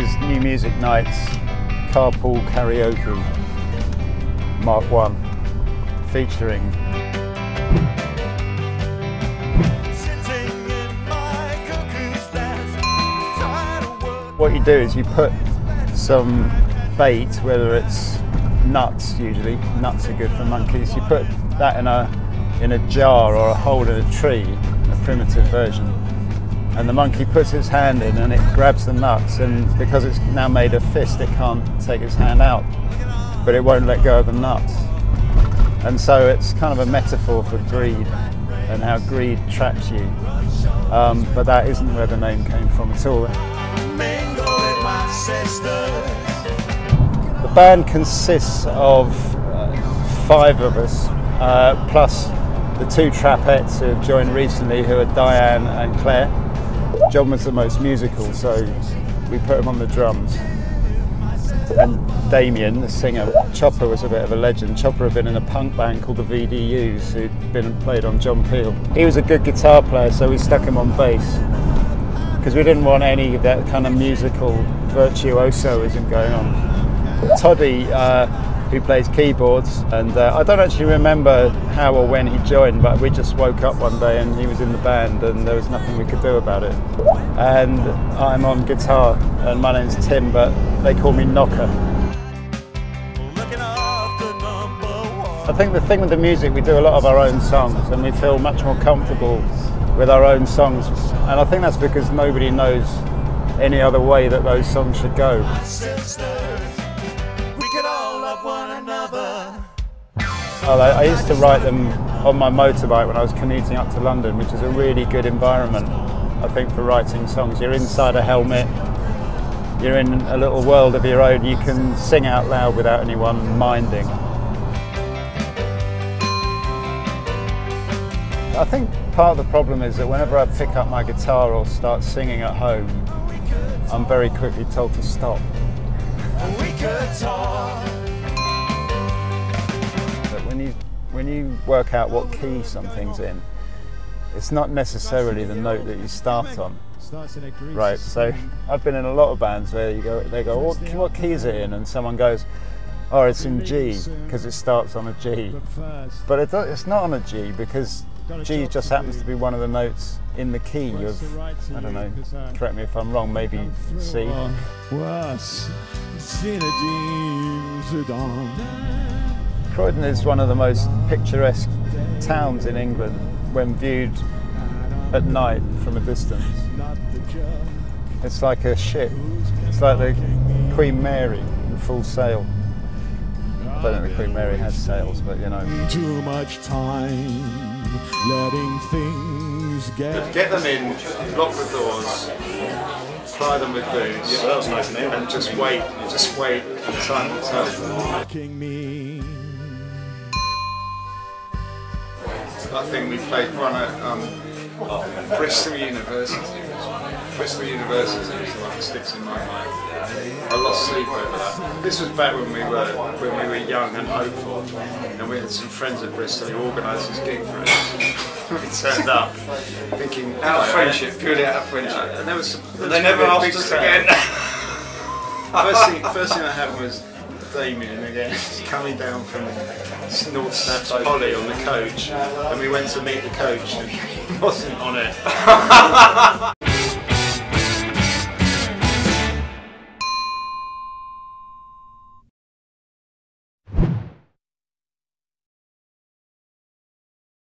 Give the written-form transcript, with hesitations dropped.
is New Music Nights, Carpool Karaoke, Mark One, featuring. What you do is you put some bait, whether it's nuts usually, nuts are good for monkeys, you put that in a jar or a hole in a tree, a primitive version, and the monkey puts its hand in and it grabs the nuts, and because it's now made a fist it can't take its hand out, but it won't let go of the nuts. And so it's kind of a metaphor for greed and how greed traps you, but that isn't where the name came from at all. The band consists of five of us, plus the two Trapettes who have joined recently, who are Diane and Claire. John was the most musical, so we put him on the drums. And Damien, the singer. Chopper was a bit of a legend. Chopper had been in a punk band called the VDUs, who'd been played on John Peel. He was a good guitar player, so we stuck him on bass, because we didn't want any of that kind of musical virtuosoism going on. Toddy, who plays keyboards, and I don't actually remember how or when he joined, but we just woke up one day and he was in the band and there was nothing we could do about it. And I'm on guitar, and my name's Tim, but they call me Knocker. I think the thing with the music, we do a lot of our own songs and we feel much more comfortable with our own songs, and I think that's because nobody knows any other way that those songs should go. I used to write them on my motorbike when I was commuting up to London, which is a really good environment, I think, for writing songs. You're inside a helmet, you're in a little world of your own, you can sing out loud without anyone minding. I think part of the problem is that whenever I pick up my guitar or start singing at home, I'm very quickly told to stop. But when you work out what key something's in, it's not necessarily the note that you start on. Right, so I've been in a lot of bands where you go, they go, what key is it in? And someone goes, oh, it's in G, because it starts on a G. But it's not on a G, because G just happens to be one of the notes in the key of, I don't know, correct me if I'm wrong, maybe C. Croydon is one of the most picturesque towns in England when viewed at night from a distance. It's like a ship, it's like the Queen Mary in full sail. I don't think the Queen Mary has sails, but you know. Too much time. Letting things get them in, lock the doors, ply them with booze, yeah, that was nice, and just wait for the time to tell. That thing we played one at Bristol University is the one that sticks in my mind. I lost sleep over that. This was back when we were young and hopeful, and we had some friends at Bristol who organised this gig for us. We turned up thinking, out of friendship, purely out of friendship. Yeah. And there was they never asked us again. First thing that happened was Damien again coming down from North Staffs Poly on the coach, and we went to meet the coach and he wasn't on it.